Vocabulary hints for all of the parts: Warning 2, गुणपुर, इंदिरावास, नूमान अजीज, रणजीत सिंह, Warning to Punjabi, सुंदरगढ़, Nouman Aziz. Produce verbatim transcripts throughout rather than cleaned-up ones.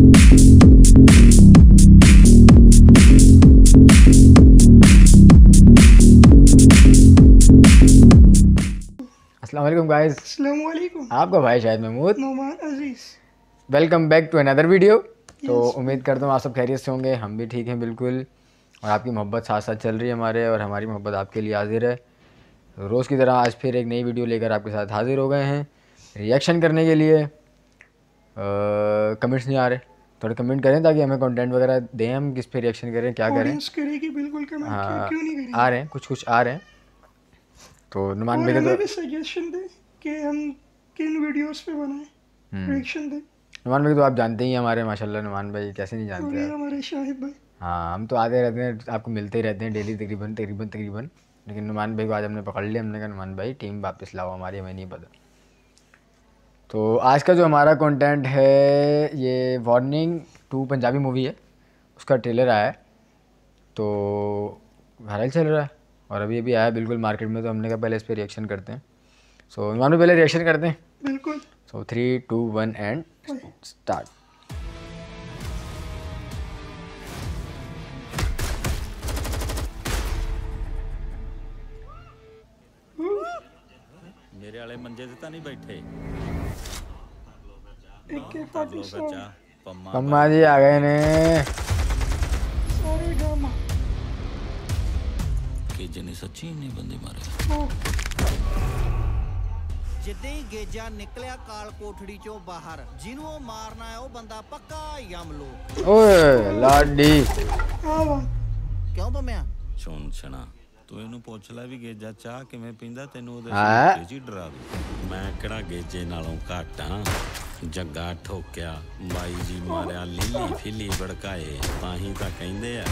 अस्सलामुअलैकुम गाइस। अस्सलामुअलैकुम। आपका भाई शायद Mahmood, नूमान अजीज। Welcome back to another video. तो उम्मीद करता हूँ आप सब खैरियत से होंगे, हम भी ठीक हैं बिल्कुल, और आपकी मोहब्बत साथ साथ चल रही है हमारे, और हमारी मोहब्बत आपके लिए हाजिर है। रोज़ की तरह आज फिर एक नई वीडियो लेकर आपके साथ हाजिर हो गए हैं रिएक्शन करने के लिए। कमेंट्स नहीं आ रहे, थोड़े कमेंट करें ताकि हमें कंटेंट वगैरह दें, हम किस पे रिएक्शन करें, क्या करें। करेगी बिल्कुल कमेंट, हाँ, क्यों नहीं करेगी? आ रहे हैं कुछ कुछ आ रहे हैं, तो नुमान भाई का सजेशन दें कि हम किन वीडियोस पे बनाएं, रिएक्शन दें। नुमान भाई तो आप जानते ही हमारे, माशाल्लाह नुमान भाई कैसे नहीं जानते हैं हमारे शाहिद भाई। हाँ, हम तो आते रहते हैं, आपको मिलते ही रहते हैं डेली तकरीबन तकरीबन तकरीबन लेकिन नुमान भाई को आज हमने पकड़ लिया। हमने कहा नुमान भाई टीम वापस लाओ हमारी, हमें नहीं पता। तो आज का जो हमारा कंटेंट है, ये वार्निंग टू पंजाबी मूवी है, उसका ट्रेलर आया है, तो वायरल चल रहा है और अभी अभी आया बिल्कुल मार्केट में। तो हमने कहा पहले इस पे रिएक्शन करते हैं। सो नुमान भाई पहले रिएक्शन करते हैं बिल्कुल। So three two one and start. मेरे वाले मंजे से तो नहीं बैठे। पम्मा जी आ गए ने। सच्ची नहीं बंदे मारे। जिदे गेजा निकलिया काल कोठड़ी चो बाहर, जिन्हों मारना है वो बंदा पक्का यमलो। ओए लाडी क्यों बम्या? सुन सुना ਤੂੰ ਇਹਨੂੰ ਪੁੱਛ ਲੈ ਵੀ ਗੇਜਾ ਚਾਹ ਕਿਵੇਂ ਪੀਂਦਾ, ਤੈਨੂੰ ਉਹਦੇ ਜੀ ਡਰਾਵੇ। ਮੈਂ ਕਿਹੜਾ ਗੇਜੇ ਨਾਲੋਂ ਘਾਟਾਂ, ਜੱਗਾ ਠੋਕਿਆ ਮਾਈ ਜੀ ਮਾਰਿਆ, ਲੀਲੀ ਫਿਲੀ ਵੜਕਾਏ, ਤਾਂ ਹੀ ਤਾਂ ਕਹਿੰਦੇ ਆ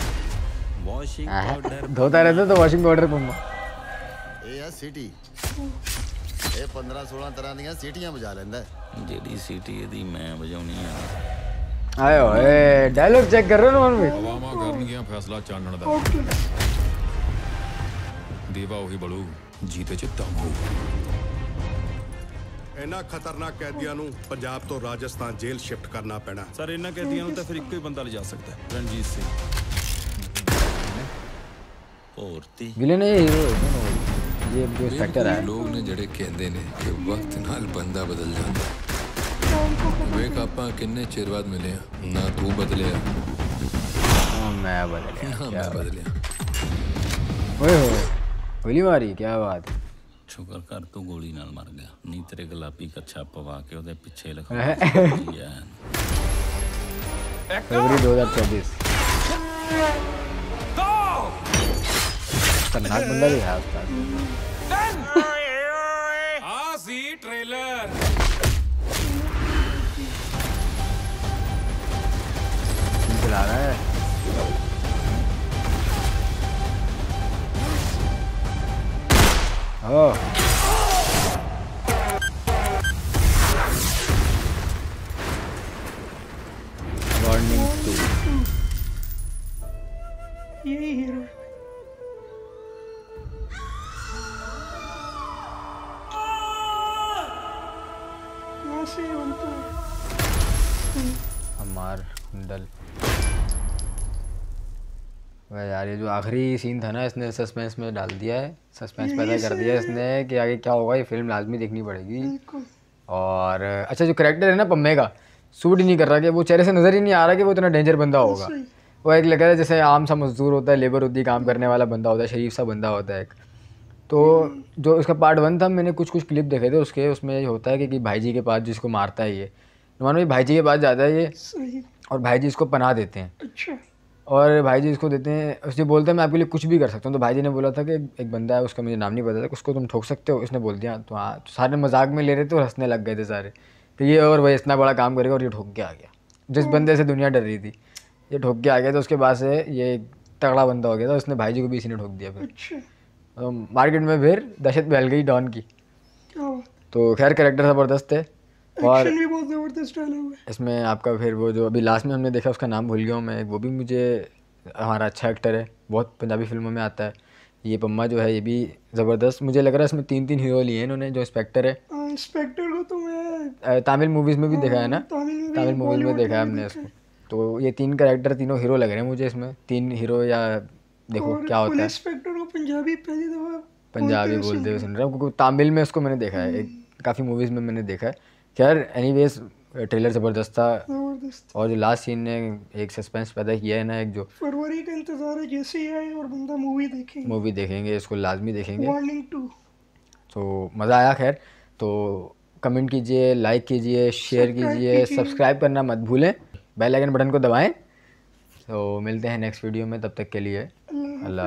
ਵਾਸ਼ਿੰਗ ਪਾਊਡਰ ਧੋਤਾ ਰਹਿੰਦਾ ਤਾਂ ਵਾਸ਼ਿੰਗ ਪਾਊਡਰ ਪੰਮਾ। ਇਹ ਆ ਸਿਟੀ, ਇਹ पंद्रह सोलह ਤਰ੍ਹਾਂ ਦੀਆਂ ਸਿਟੀਆਂ ਵਜਾ ਲੈਂਦਾ, ਜਿਹੜੀ ਸਿਟੀ ਇਹਦੀ ਮੈਂ ਵਜਾਉਣੀ ਆ। ਆਏ ਹੋਏ ਡਾਇਲੌਗ ਚੈੱਕ ਕਰ ਰਹੇ ਹੋ ਨਾ। ਆਵਾਮਾ ਕਰਨਗੀਆਂ ਫੈਸਲਾ ਚਾਨਣ ਦਾ। ਓਕੇ देवा वही बलू जीते चित्ता हो। इना खतरनाक कैदियां नु पंजाब तो राजस्थान जेल शिफ्ट करना पैना। सर इना कैदियां नु तो फिर एक ही बंदा ले जा सकता है, रणजीत सिंह। औरती विलेन ये हीरो ये जो फैक्टर है, लोग ने जड़े कहंदे ने कि वक्त नाल बंदा बदल जांदा। वेक आपा किन्ने चेर बाद मिले ना, तू बदलिया ना मैं बदलिया, क्या बदलिया? ओए हो गोली मारी, क्या बात है। शुक्र कर तू गोली नाल मर गया, नहीं तेरे गुलाबी कच्छा पवा के ओदे पीछे लखवा दिया। फरवरी दो हज़ार चौबीस दो तन्नाक बंदा भी है उसका। हां सी ट्रेलर चला रहा है। Oh. Warning to ये हीरो। कैसे बनता है हमार कुंडल? भाई यार ये जो आखिरी सीन था ना, इसने सस्पेंस में डाल दिया है, सस्पेंस पैदा कर दिया इसने कि आगे क्या होगा। ये फिल्म लाजमी देखनी पड़ेगी। और अच्छा जो करेक्टर है ना पम्मे का, सूट ही नहीं कर रहा, कि वो चेहरे से नज़र ही नहीं आ रहा कि वो इतना डेंजर बंदा होगा। वो एक लग रहा है जैसे आम सा मजदूर होता है, लेबर होती है, काम करने वाला बंदा होता है, शरीफ सा बंदा होता है एक। तो जो उसका पार्ट वन था, मैंने कुछ कुछ क्लिप देखे थे उसके, उसमें होता है कि भाई जी के पास जिसको मारता है ये नुमान भाई, भाई जी के पास जाता है ये और भाई जी इसको पनाह देते हैं और भाई जी इसको देते हैं। उसने बोलता है मैं आपके लिए कुछ भी कर सकता हूँ। तो भाई जी ने बोला था कि एक बंदा है, उसका मुझे नाम नहीं पता था, उसको तुम ठोक सकते हो? इसने बोल दिया। तो हाँ, तो सारे मजाक में ले रहे थे और हंसने लग गए थे सारे कि ये और भाई इतना बड़ा काम करेगा, और ये ठोक के आ गया। जिस बंदे से दुनिया डर रही थी ये ठोक के आ गया। तो उसके बाद से ये तगड़ा बंदा हो गया था, उसने भाई जी को भी इसी ने ठोक दिया। फिर तो मार्केट में फिर दहशत फैल गई डॉन की। तो खैर करेक्टर ज़बरदस्त है और भी बहुत ज़बरदस्त डायलॉग है इसमें आपका। फिर वो जो अभी लास्ट में हमने देखा, उसका नाम भूल गया हूँ मैं, वो भी मुझे हमारा अच्छा एक्टर है, बहुत पंजाबी फिल्मों में आता है। ये पम्मा जो है ये भी ज़बरदस्त, मुझे लग रहा है इसमें तीन तीन हीरो लिए इन्होंने। जो इंस्पेक्टर है, इंस्पेक्टर को तो मैं तमिल मूवीज में भी देखा है ना, तमिल मूवीज में देखा है हमने इसको। तो ये तीन कैरेक्टर तीनों हीरो लग रहे हैं मुझे इसमें, तीन हीरो या देखो क्या होता है। पंजाबी पहली दफा पंजाबी बोलते हुए सुन रहा हूँ, क्योंकि तमिल में उसको मैंने देखा है, काफ़ी मूवीज़ में मैंने देखा है। खैर एनीवेज ट्रेलर ज़बरदस्त था, और जो लास्ट सीन ने एक सस्पेंस पैदा किया है ना, एक जो फरवरी का इंतज़ार है, जैसे ही आए और बंदा मूवी देखेंगे मूवी देखेंगे इसको लाजमी देखेंगे, वार्निंग टू। तो मज़ा आया। खैर तो कमेंट कीजिए, लाइक कीजिए, शेयर कीजिए, सब्सक्राइब करना मत भूलें, बेल आइकन बटन को दबाएं। तो मिलते हैं नेक्स्ट वीडियो में, तब तक के लिए अल्लाह